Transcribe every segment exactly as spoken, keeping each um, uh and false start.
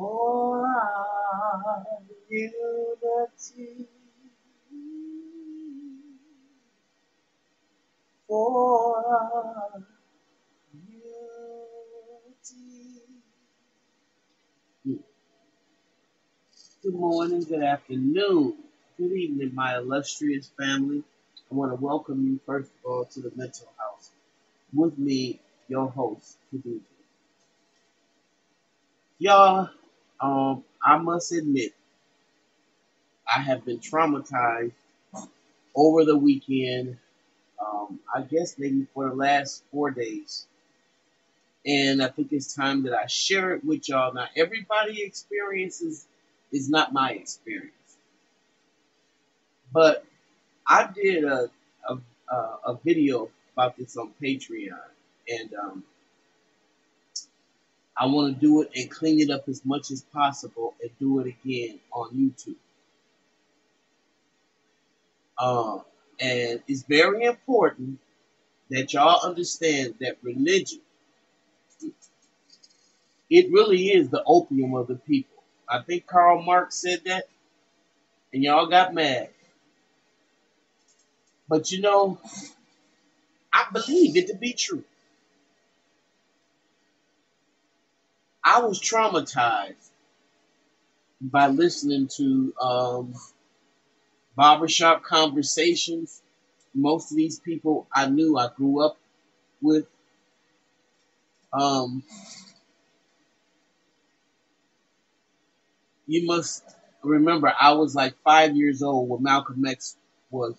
For our unity, for our unity. Good morning, good afternoon, good evening, my illustrious family. I want to welcome you, first of all, to the Mental House. With me, your host, Khadijah. Y'all, um, I must admit, I have been traumatized over the weekend, um, I guess maybe for the last four days. And I think it's time that I share it with y'all. Now, everybody's experiences is not my experience. But I did a, a, a video about this on Patreon, and um, I want to do it and clean it up as much as possible and do it again on YouTube. Um, and it's very important that y'all understand that religion, it really is the opium of the people. I think Karl Marx said that, and y'all got mad. But you know, I believe it to be true. I was traumatized by listening to um, barbershop conversations. Most of these people I knew, I grew up with. Um, you must remember, I was like five years old when Malcolm X was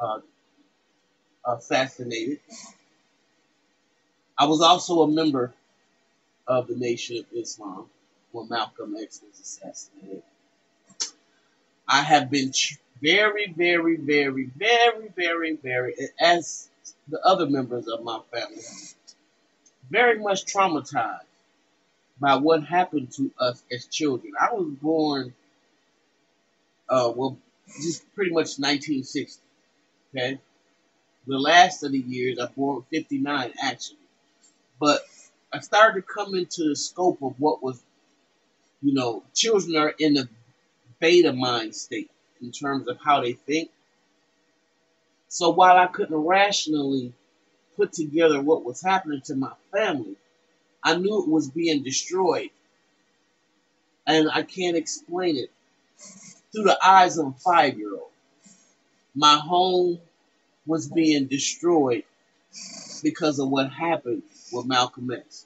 Uh, assassinated. I was also a member of the Nation of Islam when Malcolm X was assassinated. I have been very, very, very, very, very, very, as the other members of my family, very much traumatized by what happened to us as children. I was born, uh, well, just pretty much nineteen sixty. Okay, the last of the years, I born fifty-nine actually, but I started to come into the scope of what was, you know, children are in the beta mind state in terms of how they think. So while I couldn't rationally put together what was happening to my family, I knew it was being destroyed, and I can't explain it through the eyes of a five-year-old. My home was being destroyed because of what happened with Malcolm X.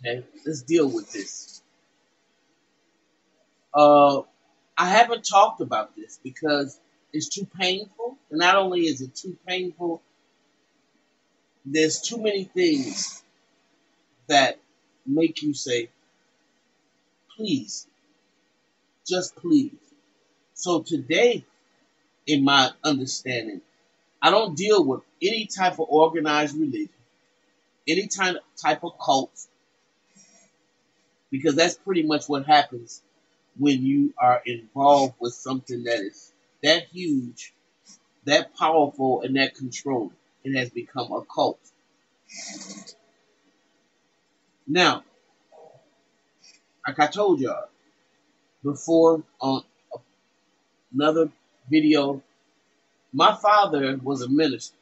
Okay, let's deal with this. Uh, I haven't talked about this because it's too painful. And not only is it too painful, there's too many things that make you say, please, just please. So today, in my understanding, I don't deal with any type of organized religion, any type type of cult, because that's pretty much what happens when you are involved with something that is that huge, that powerful, and that controlling. It has become a cult. Now, like I told y'all before on another video, my father was a minister,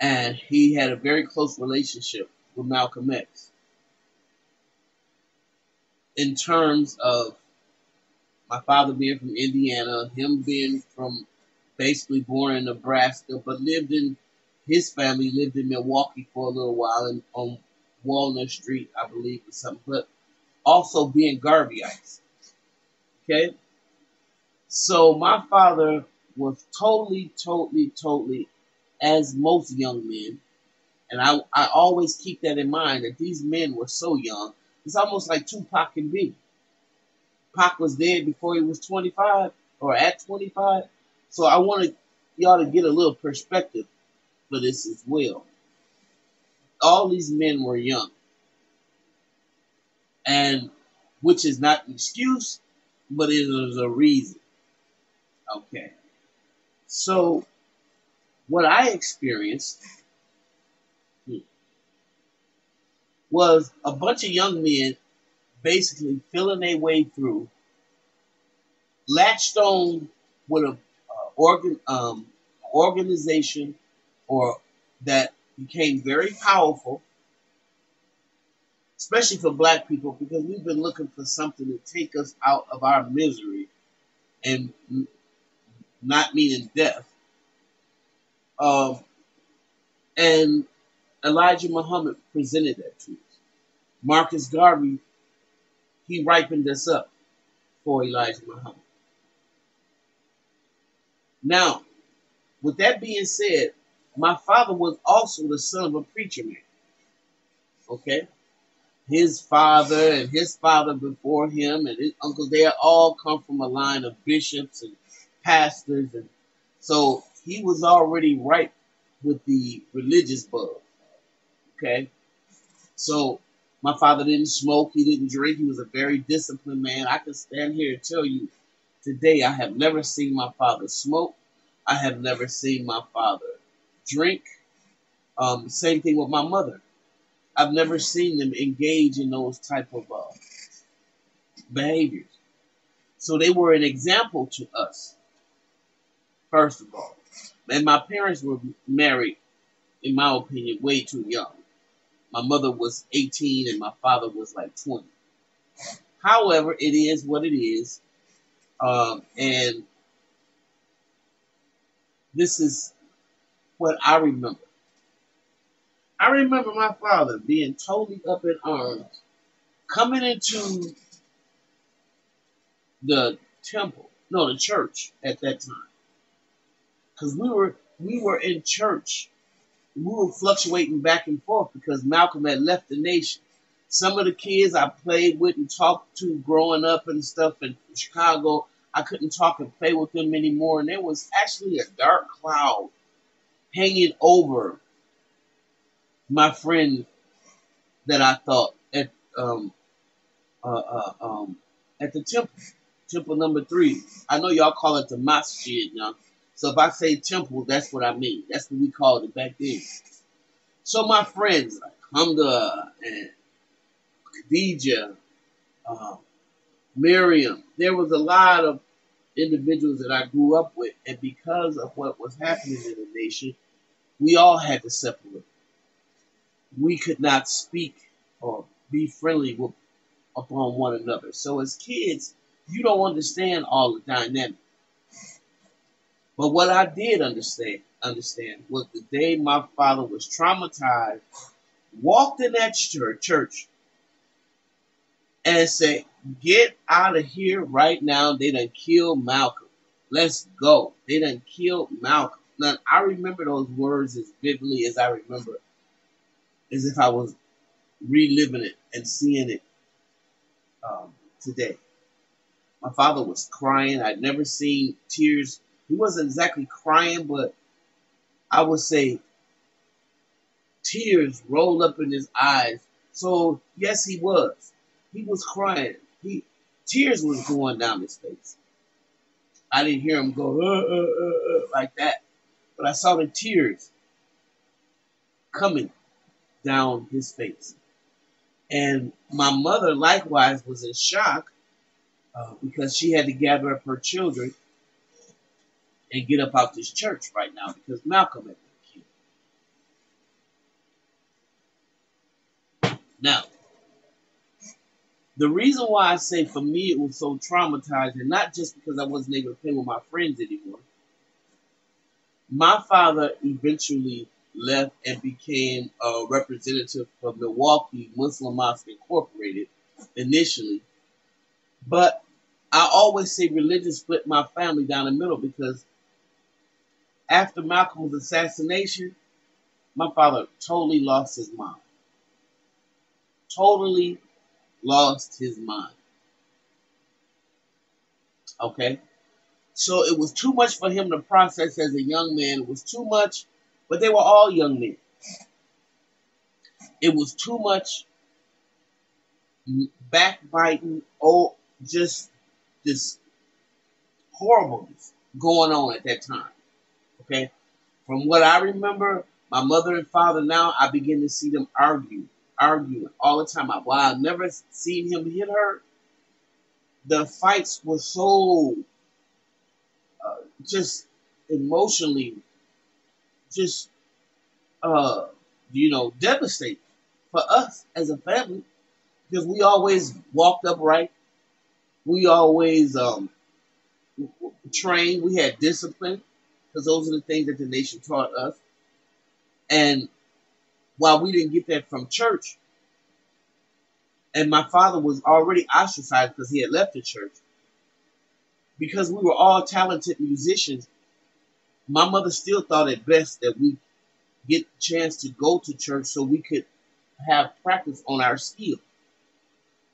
and he had a very close relationship with Malcolm X in terms of my father being from Indiana, him being from basically born in Nebraska, but lived in, his family lived in Milwaukee for a little while and on Walnut Street, I believe, or something, but also being Garveyites. Okay? So my father was totally, totally, totally, as most young men, and I, I always keep that in mind, that these men were so young. It's almost like Tupac and Biggie. Pac was dead before he was twenty-five, or at twenty-five. So I wanted y'all to get a little perspective for this as well. All these men were young, and which is not an excuse, but it is a reason. Okay. So, what I experienced was a bunch of young men basically feeling their way through, latched on with a uh, organ um, organization or that became very powerful, especially for black people, because we've been looking for something to take us out of our misery, and not meaning death. Um, and Elijah Muhammad presented that to us. Marcus Garvey, he ripened us up for Elijah Muhammad. Now, with that being said, my father was also the son of a preacher man. Okay? His father and his father before him and his uncle, they all come from a line of bishops and pastors. And so he was already ripe with the religious bug. Okay? So my father didn't smoke. He didn't drink. He was a very disciplined man. I can stand here and tell you today I have never seen my father smoke. I have never seen my father drink. Um, same thing with my mother. I've never seen them engage in those type of uh, behaviors. So they were an example to us, first of all. And my parents were married, in my opinion, way too young. My mother was eighteen and my father was like twenty. However, it is what it is. Um, and this is what I remember. I remember my father being totally up in arms, coming into the temple, no, the church at that time, because we were we were in church. We were fluctuating back and forth because Malcolm had left the nation. Some of the kids I played with and talked to growing up and stuff in Chicago, I couldn't talk and play with them anymore, and there was actually a dark cloud hanging over my friend that I thought at um uh, uh um at the temple, temple number three. I know y'all call it the masjid now. So if I say temple, that's what I mean. That's what we called it back then. So my friends like Hamza and Khadijah, uh, Miriam, there was a lot of individuals that I grew up with, and because of what was happening in the nation, we all had to separate. We could not speak or be friendly with, upon one another. So as kids, you don't understand all the dynamic. But what I did understand, understand was the day my father was traumatized, walked in that church, church and said, "Get out of here right now. They done killed Malcolm. Let's go. They done killed Malcolm." Now, I remember those words as vividly as I remember it, as if I was reliving it and seeing it um, today. My father was crying. I'd never seen tears. He wasn't exactly crying, but I would say tears rolled up in his eyes. So, yes, he was. He was crying. He tears was going down his face. I didn't hear him go uh, uh, uh, like that, but I saw the tears coming down his face. And my mother likewise was in shock uh, because she had to gather up her children and get up out this church right now because Malcolm had been killed. Now, the reason why I say for me it was so traumatizing, not just because I wasn't able to play with my friends anymore. My father eventually left and became a representative for Milwaukee Muslim Mosque Incorporated initially. But I always say religion split my family down the middle because after Malcolm's assassination, my father totally lost his mind. Totally lost his mind. Okay? So it was too much for him to process as a young man. It was too much. But they were all young men. It was too much backbiting, oh, just this horribleness going on at that time. Okay? From what I remember, my mother and father now, I begin to see them argue argued all the time. While I've never seen him hit her, the fights were so uh, just emotionally, just, uh, you know, devastating for us as a family, because we always walked upright. We always um, trained. We had discipline, because those are the things that the nation taught us. And while we didn't get that from church, and my father was already ostracized because he had left the church, because we were all talented musicians, my mother still thought it best that we get the chance to go to church so we could have practice on our skill,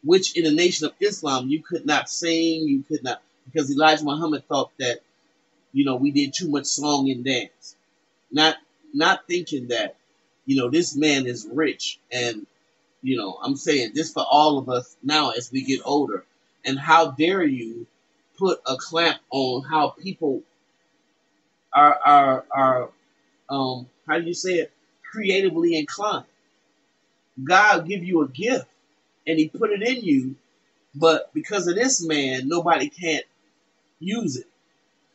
which in the Nation of Islam, you could not sing, you could not, because Elijah Muhammad thought that, you know, we did too much song and dance. Not, not thinking that, you know, this man is rich, and, you know, I'm saying this for all of us now as we get older. And how dare you put a clamp on how people are, are, are um, how do you say it, creatively inclined. God give you a gift, and he put it in you, but because of this man, nobody can't use it.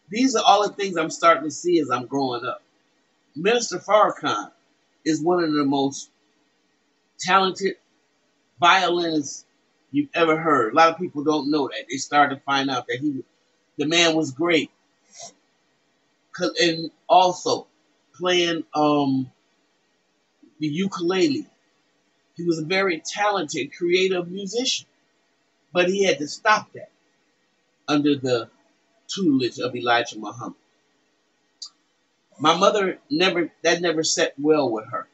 These are all the things I'm starting to see as I'm growing up. Minister Farrakhan is one of the most talented violinists you've ever heard. A lot of people don't know that. They started to find out that he, the man was great. And also playing um, the ukulele. He was a very talented, creative musician, but he had to stop that under the tutelage of Elijah Muhammad. My mother never, that never sat well with her.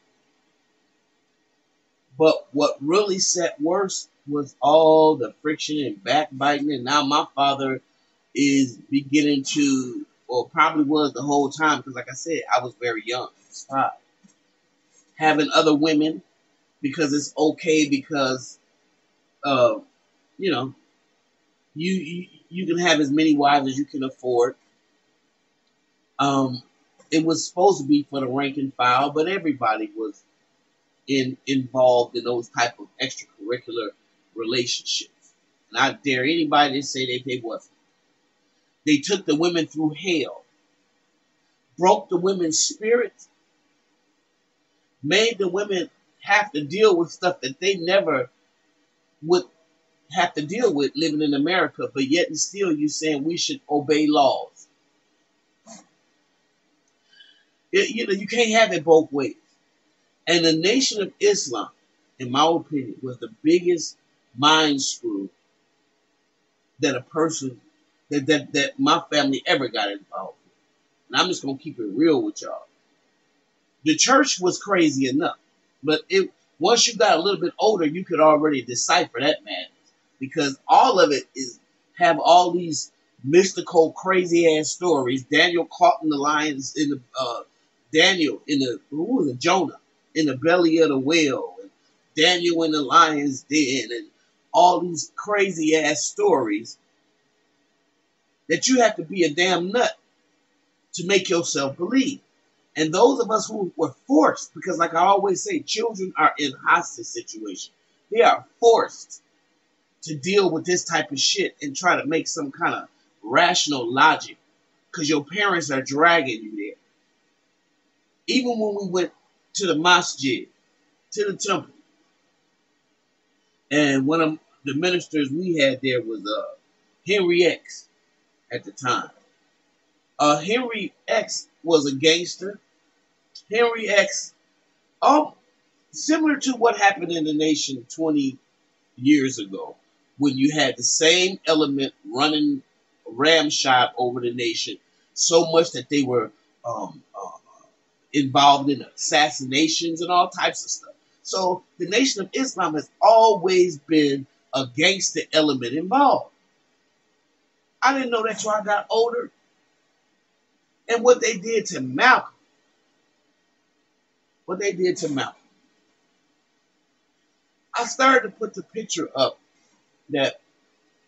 But what really sat worse was all the friction and backbiting. And now my father is beginning to, or probably was the whole time, because like I said, I was very young, five, having other women, because it's okay, because, uh, you know, you, you you can have as many wives as you can afford. Um, it was supposed to be for the rank and file, but everybody was in involved in those type of extracurricular relationships. And I dare anybody to say that they wasn't. They took the women through hell, broke the women's spirits, made the women have to deal with stuff that they never would have to deal with living in America, but yet and still you're saying we should obey laws. It, you know, you can't have it both ways. And the Nation of Islam, in my opinion, was the biggest mind screw that a person, that, that, that my family ever got involved with. And I'm just going to keep it real with y'all. The church was crazy enough. But it, once you got a little bit older, you could already decipher that madness, because all of it is have all these mystical, crazy ass stories. Daniel caught in the lions in the uh, Daniel in the who was it? Jonah in the belly of the whale, and Daniel in the lion's den, and all these crazy ass stories that you have to be a damn nut to make yourself believe. And those of us who were forced, because like I always say, children are in hostage situations. They are forced to deal with this type of shit and try to make some kind of rational logic, because your parents are dragging you there. Even when we went to the masjid, to the temple, and one of the ministers we had there was uh, Henry X at the time. Uh, Henry X was a gangster. Henry X, oh, similar to what happened in the nation twenty years ago, when you had the same element running ramshot over the nation, so much that they were um, uh, involved in assassinations and all types of stuff. So the Nation of Islam has always been a gangster element involved. I didn't know that till I got older. And what they did to Malcolm, what they did to Malcolm, I started to put the picture up that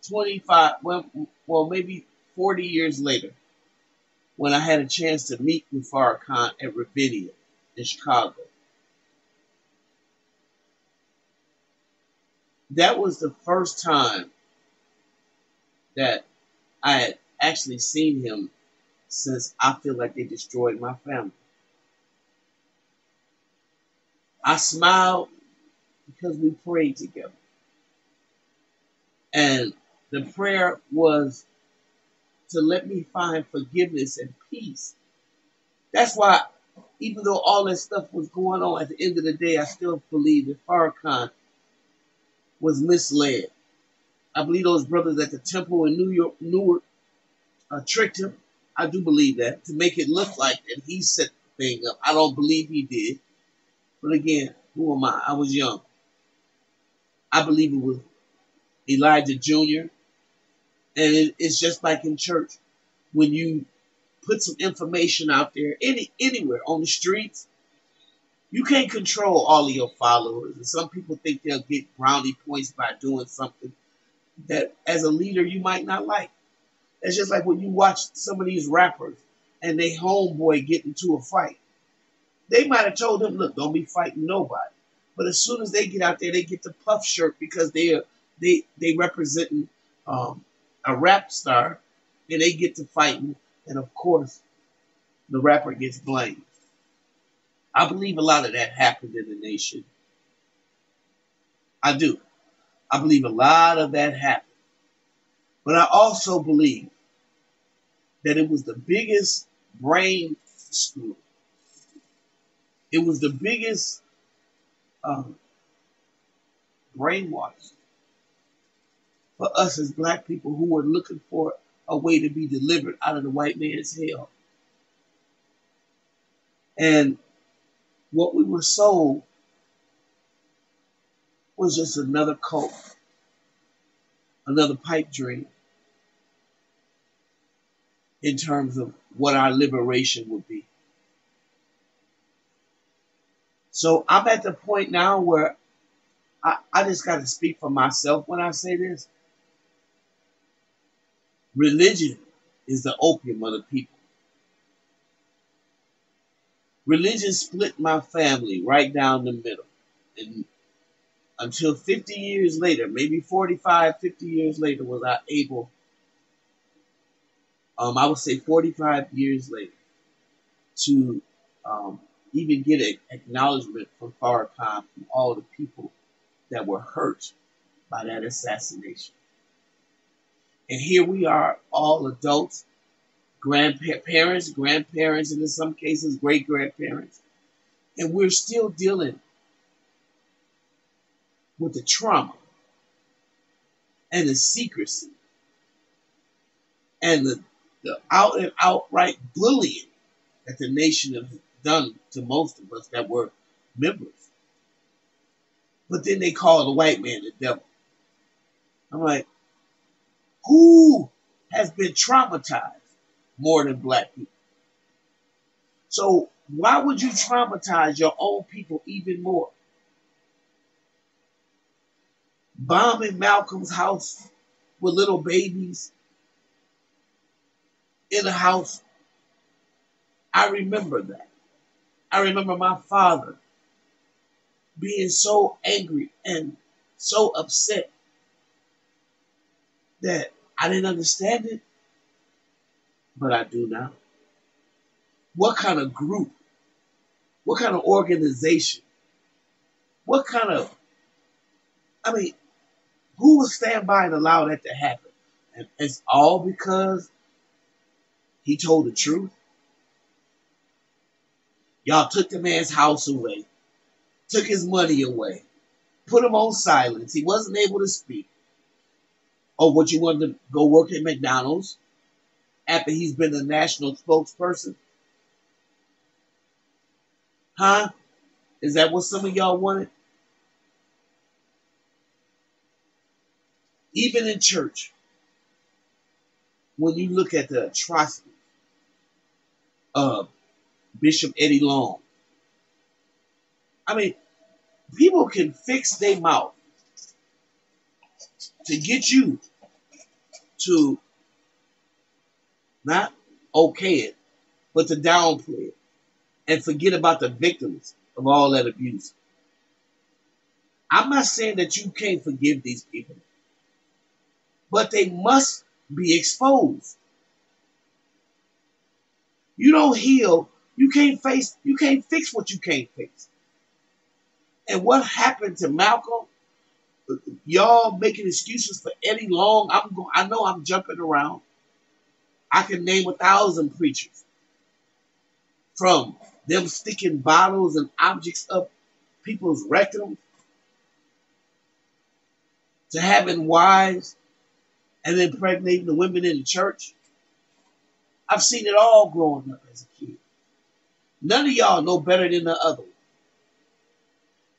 twenty-five, well, well, maybe forty years later, when I had a chance to meet with Farrakhan at Ravinia in Chicago. that was the first time that I had actually seen him since I feel like they destroyed my family. I smiled because we prayed together. And the prayer was to let me find forgiveness and peace. That's why, even though all that stuff was going on, at the end of the day, I still believe that Farrakhan was misled. I believe those brothers at the temple in New York, Newark, uh, tricked him. I do believe that, to make it look like that he set the thing up. I don't believe he did. But again, who am I? I was young. I believe it was Elijah Junior And it, it's just like in church. When you put some information out there, any anywhere, on the streets, you can't control all of your followers. And some people think they'll get brownie points by doing something that, as a leader, you might not like. It's just like when you watch some of these rappers and they homeboy get into a fight. They might have told them, look, don't be fighting nobody. But as soon as they get out there, they get the puff shirt because they are they they representing um, a rap star, and they get to fighting, and of course, the rapper gets blamed. I believe a lot of that happened in the nation. I do. I believe a lot of that happened. But I also believe that it was the biggest brain school. It was the biggest um, brainwash for us as black people who were looking for a way to be delivered out of the white man's hell. And what we were sold was just another cult, another pipe dream in terms of what our liberation would be. So I'm at the point now where I, I just got to speak for myself when I say this. Religion is the opium of the people. Religion split my family right down the middle. And until fifty years later, maybe forty-five, fifty years later, was I able, um, I would say forty-five years later, to um, even get an acknowledgement from Farrakhan from all the people that were hurt by that assassination. And here we are, all adults, grandparents, grandparents, and in some cases, great-grandparents. And we're still dealing with the trauma and the secrecy and the, the out and outright bullying that the nation has done to most of us that were members. But then they call the white man the devil. I'm like, who has been traumatized more than black people? So why would you traumatize your own people even more? Bombing Malcolm's house with little babies in the house. I remember that. I remember my father being so angry and so upset that I didn't understand it, but I do now. What kind of group, what kind of organization, what kind of, I mean, who would stand by and allow that to happen? And it's all because he told the truth. Y'all took the man's house away, took his money away, put him on silence. He wasn't able to speak. Or what, you wanted to go work at McDonald's after he's been a national spokesperson? Huh? Is that what some of y'all wanted? Even in church, when you look at the atrocity of Bishop Eddie Long, I mean, people can fix their mouth to get you to not okay it, but to downplay it and forget about the victims of all that abuse. I'm not saying that you can't forgive these people, but they must be exposed. You don't heal. You can't face, you can't fix what you can't fix. And what happened to Malcolm? Y'all making excuses for Eddie Long. I'm going, I know I'm jumping around. I can name a thousand preachers. From them sticking bottles and objects up people's rectum, to having wives and impregnating the women in the church. I've seen it all growing up as a kid. None of y'all know better than the other one.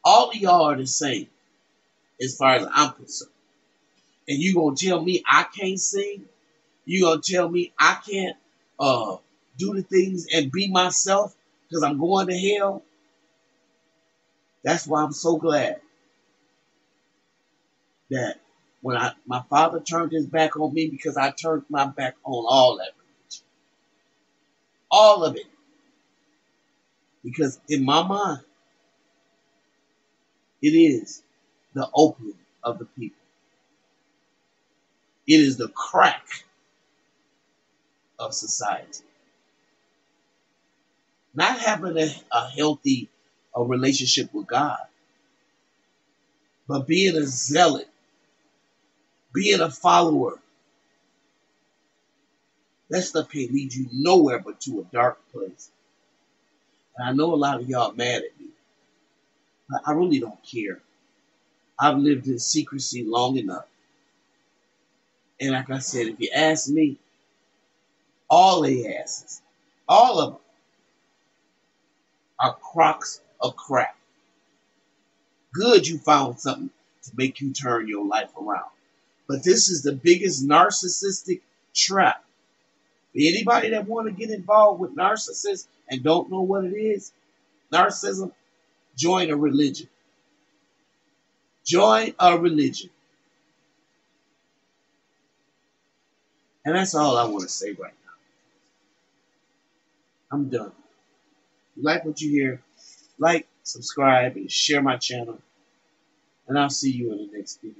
All of y'all are the same as far as I'm concerned. And you gonna tell me I can't sing? You gonna tell me I can't uh, do the things and be myself because I'm going to hell? That's why I'm so glad that when I, my father turned his back on me, because I turned my back on all that religion. All of it. Because in my mind, it is the opium of the people. It is the crack of society. Not having a, a healthy a relationship with God, but being a zealot, being a follower, that stuff can't lead you nowhere but to a dark place. And I know a lot of y'all mad at me, but I really don't care. I've lived in secrecy long enough. And like I said, if you ask me, all they asses, all of them, are crocks of crap. Good you found something to make you turn your life around. But this is the biggest narcissistic trap. Anybody that want to get involved with narcissists and don't know what it is, narcissism, join a religion. Join a religion. And that's all I want to say right now. I'm done. If you like what you hear, like, subscribe, and share my channel. And I'll see you in the next video.